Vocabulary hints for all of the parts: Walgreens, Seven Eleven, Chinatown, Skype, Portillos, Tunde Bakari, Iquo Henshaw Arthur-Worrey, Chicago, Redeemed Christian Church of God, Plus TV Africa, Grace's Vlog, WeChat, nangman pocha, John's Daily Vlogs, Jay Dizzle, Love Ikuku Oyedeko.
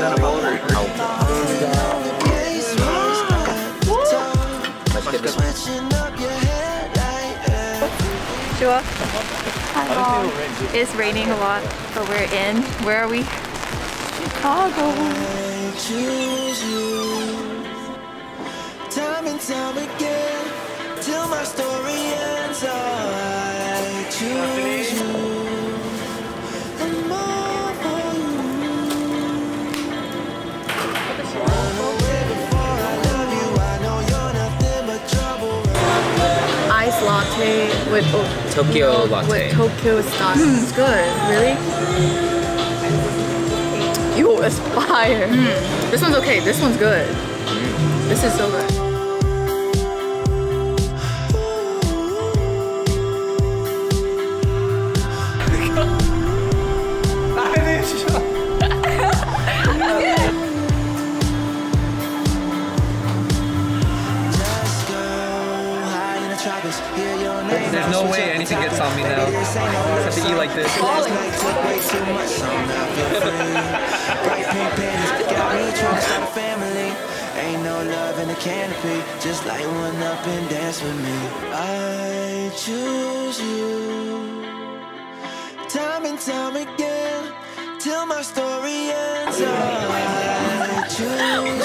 peanut butter. Shua, it's raining a lot, but we're in. Where are we? Chicago. Time and time again, till my story ends. I choose you and more for you. Iced latte with Tokyo latte with Tokyo style. It's good, really. You aspire. This one's okay. This one's good. This is so good. There's no way anything gets on me now. I have to eat like this. Ain't no love in the canopy. Just light one up and dance with me. I choose you. Time and time again. Till my story ends. I choose you.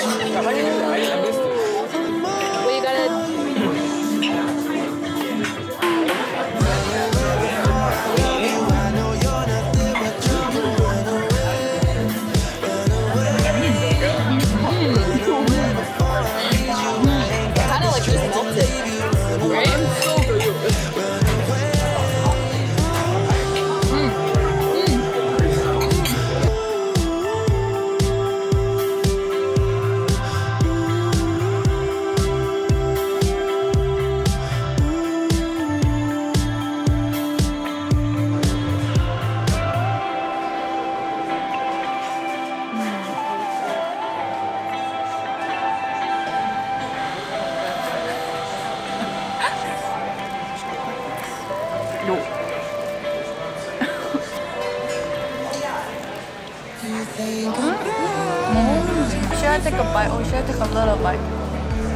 Should I take a bite or should I take a little bite?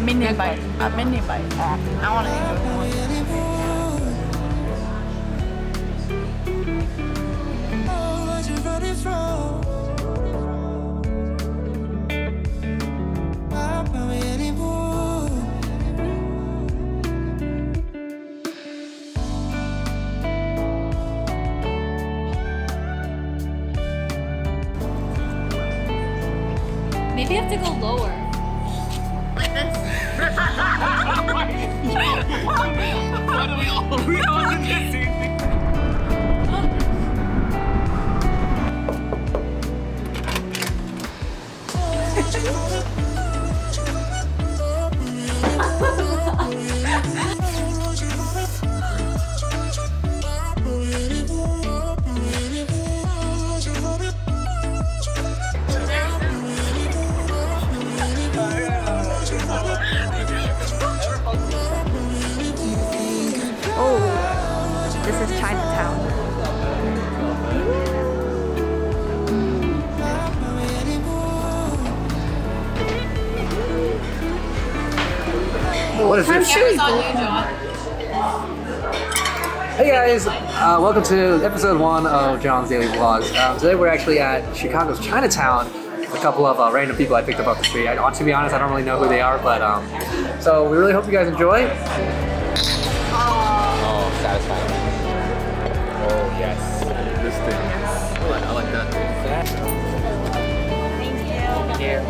Mini bite. A mini bite. I want to eat more. Maybe I have to go lower. Like this? Why do we all do the same thing? This is Chinatown. What is this? Hey guys, welcome to episode 1 of John's Daily Vlogs. Today we're actually at Chicago's Chinatown. A couple of random people I picked up off the street. To be honest, I don't really know who they are, but so we really hope you guys enjoy. Oh, satisfying. Yes, this thing. I like that. Thank you. Here.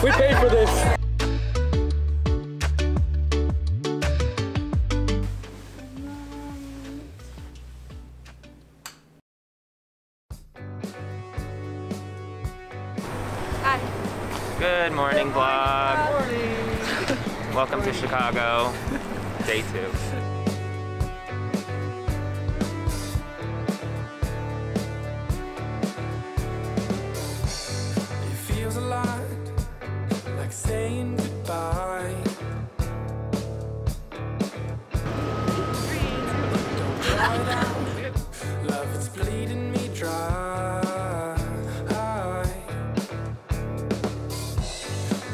We paid for this. Good morning vlog. Welcome to Chicago, day two. It feels a lot like saying goodbye. Love, it's bleeding me dry.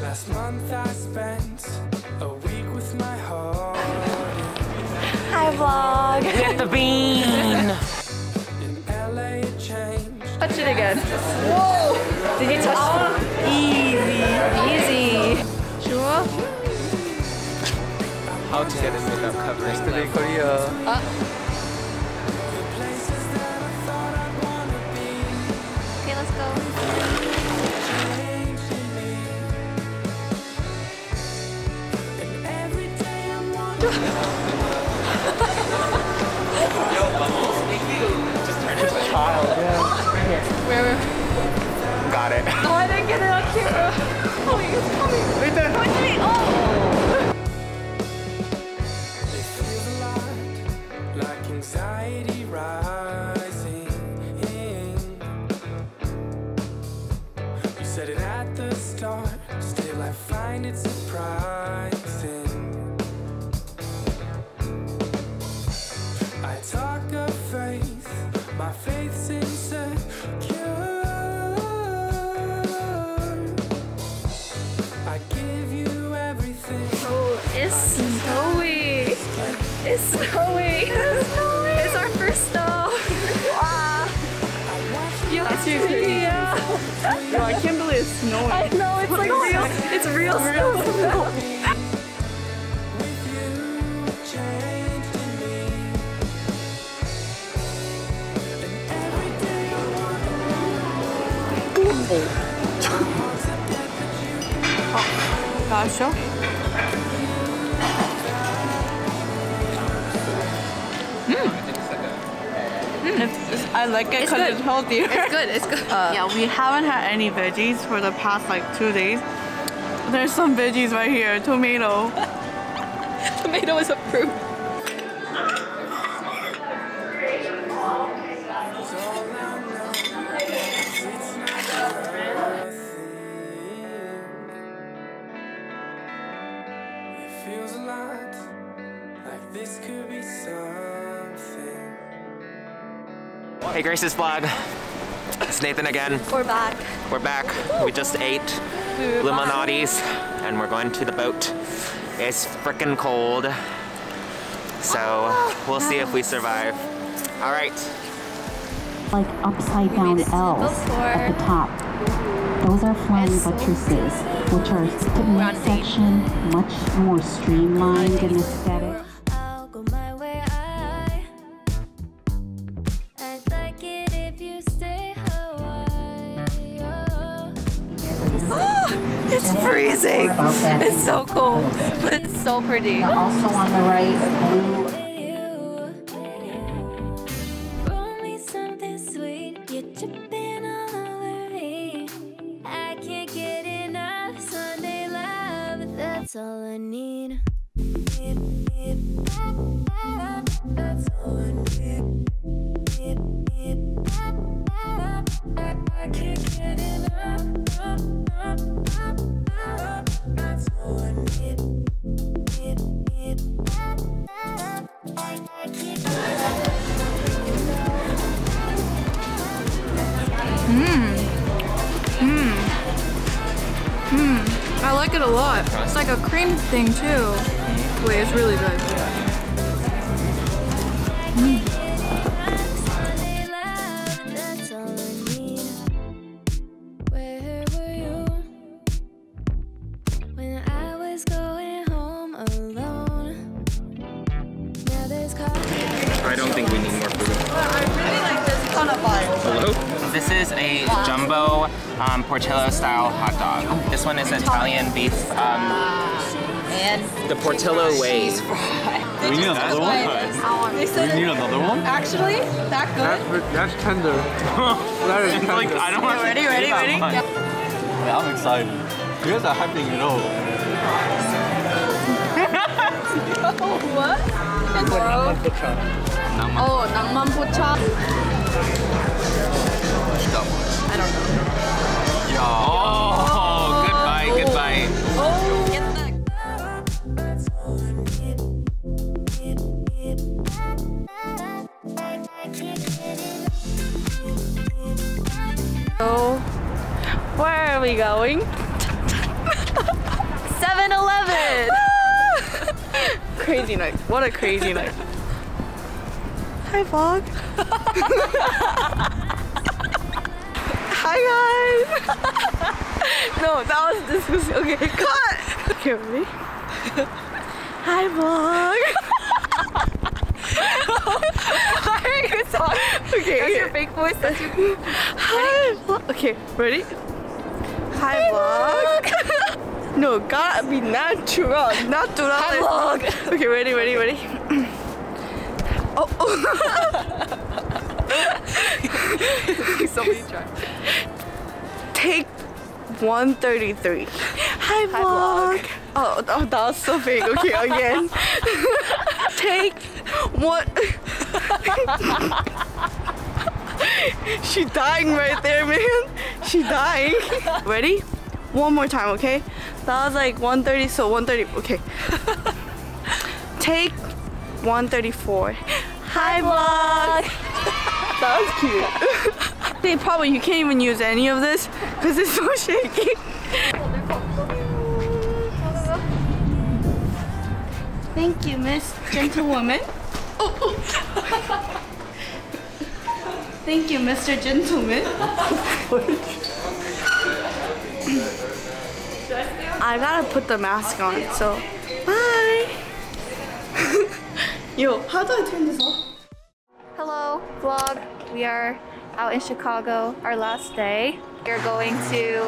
Last month I spent a week with my heart. Hi vlog. Get the bean. In LA it changed. Touch it again. Whoa. Did you touch it? Easy. Sure. How to get in without covering today, Korea. Okay, let's go. Yo, bubbles, thank you. Just turned into a child. Yeah. Right here. Where? Got it. Oh, I didn't get it on camera. Oh, you guys call me. Right there. Oh. It feels a lot like anxiety rising. You said it at the start, still I find it surprising. Talk of faith, my faith's insecure. I give you everything. Oh, it's snowy. It's snowy. It's snowy. It's our first snow. Wow. It's crazy. Yeah. No, I can't believe it's snowing. I know, it's like real. It's real snow. 아, 맛있어? I like it because it's healthier. It's good, it's good. Yeah, we haven't had any veggies for the past like 2 days. There's some veggies right here. Tomato. Tomato is approved. Hey, Grace's Vlog. It's Nathan again. We're back. We're back. We just ate limonades and we're going to the boat. It's freaking cold. So we'll see if we survive. All right. Like upside down L's at the top. Those are flying buttresses, which are in this section much more streamlined and aesthetic. It's freezing. It's so cold, but it's so pretty. Also on the right, I can't get enough Sunday love. That's all I need. That's all I need. I can't get enough. I like it a lot. It's like a cream thing too. Wait, it's really good. I don't think we need more food. I really like this kind of vibe. Hello? This is a jumbo Portillo style hot dog. This one is Italian beef. And the Portillo way. We need another one? We need another one? Actually, that good? That's tender. That is tender. Like, I don't want to. Ready? Yeah, I'm excited. You guys are hyping it all. Oh, what? Hello? Nangman pocha. Oh, nangman pocha. I don't know. Yo. Oh, goodbye, goodbye. Oh. Get back. So, where are we going? 7-Eleven! Crazy night. What a crazy night. Hi, vlog. Hi, guys. No, that was disgusting. Okay, cut. Okay, ready? Hi, vlog. Why are you talking? Okay, that's your fake voice. That's your... Hi, vlog. Okay, ready? Hi, vlog. No, gotta be natural, natural. Hi, vlog. Okay, ready, ready, ready. Oh, oh. Somebody try. Take 133. Hi, vlog. Vlog. Oh, oh, that was so fake. Okay, again. Take one. She's dying right there, man. She's dying. Ready? One more time, okay? That was like 130, so 130, okay. Take 134. Hi, vlog! That was cute. They probably, you can't even use any of this because it's so shaky. Thank you, Miss Gentlewoman. Thank you, Mr. Gentleman. I gotta put the mask on, so bye! Yo, how do I turn this off? Hello, vlog. We are out in Chicago, our last day. We're going to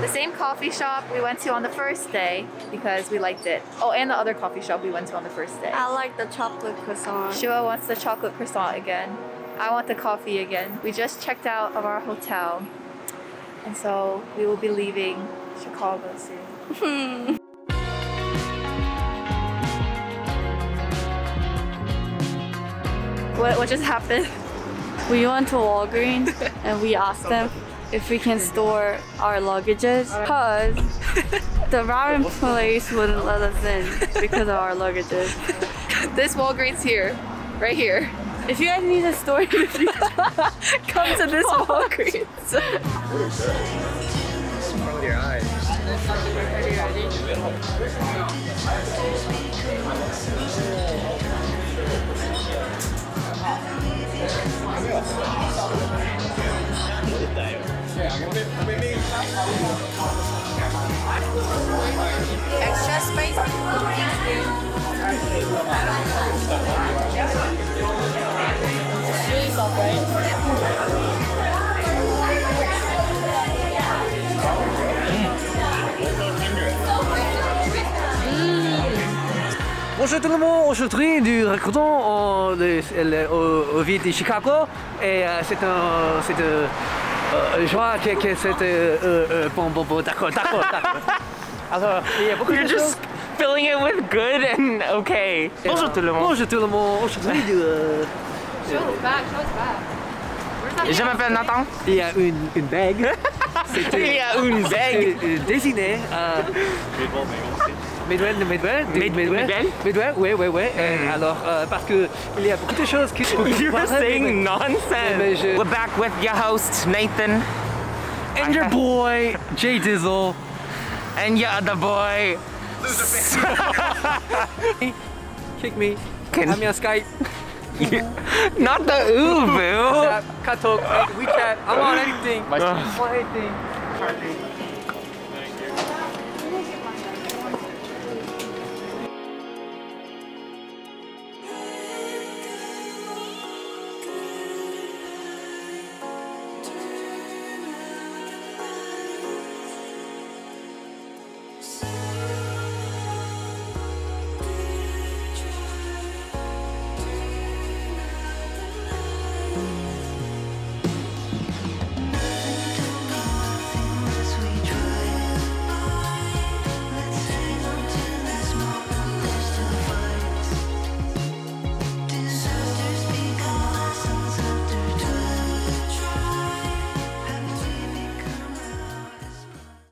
the same coffee shop we went to on the first day because we liked it. Oh, and the other coffee shop we went to on the first day. I like the chocolate croissant. Shua wants the chocolate croissant again. I want the coffee again. We just checked out of our hotel. And so we will be leaving Chicago soon. What just happened? We went to Walgreens and we asked them if we can store our luggages because the routing place wouldn't let us in because of our luggages. This Walgreens here, right here. If you guys need a story, come to this Walgreens. Extra spicy. Bonjour tout le monde, aujourd'hui du recrutement au ville de Chicago et c'est une joie que c'est bon d'accord. Alors il y a beaucoup de choses. Filling it with good and okay. Bonjour tout le monde. Bonjour tout le monde, aujourd'hui du Je m'appelle Nathan. Il y a une bague. Il y a une bague dessinée. Midwell, ouais. Alors, parce que il y a beaucoup de choses qui. You're saying nonsense. We're back with your host Nathan and your boy Jay Dizzle and your other boy. Kick me. I'm your Skype. Not the ooh, boo. Cut talk, WeChat. I want anything. I want anything.